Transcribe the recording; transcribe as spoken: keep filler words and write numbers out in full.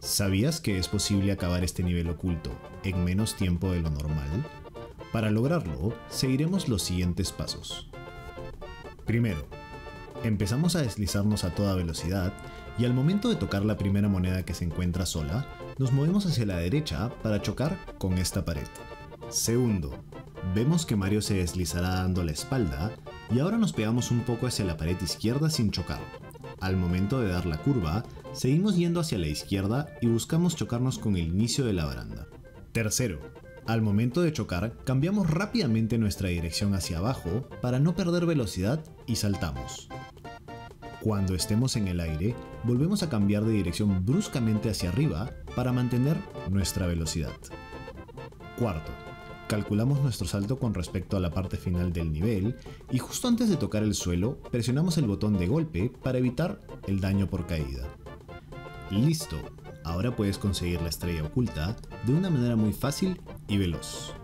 ¿Sabías que es posible acabar este nivel oculto en menos tiempo de lo normal? Para lograrlo, seguiremos los siguientes pasos. Primero, empezamos a deslizarnos a toda velocidad y al momento de tocar la primera moneda que se encuentra sola, nos movemos hacia la derecha para chocar con esta pared. Segundo, vemos que Mario se deslizará dando la espalda y ahora nos pegamos un poco hacia la pared izquierda sin chocar. Al momento de dar la curva, seguimos yendo hacia la izquierda y buscamos chocarnos con el inicio de la baranda. Tercero, al momento de chocar, cambiamos rápidamente nuestra dirección hacia abajo para no perder velocidad y saltamos. Cuando estemos en el aire, volvemos a cambiar de dirección bruscamente hacia arriba para mantener nuestra velocidad. Cuarto, calculamos nuestro salto con respecto a la parte final del nivel y justo antes de tocar el suelo, presionamos el botón de golpe para evitar el daño por caída. ¡Listo! Ahora puedes conseguir la estrella oculta de una manera muy fácil y veloz.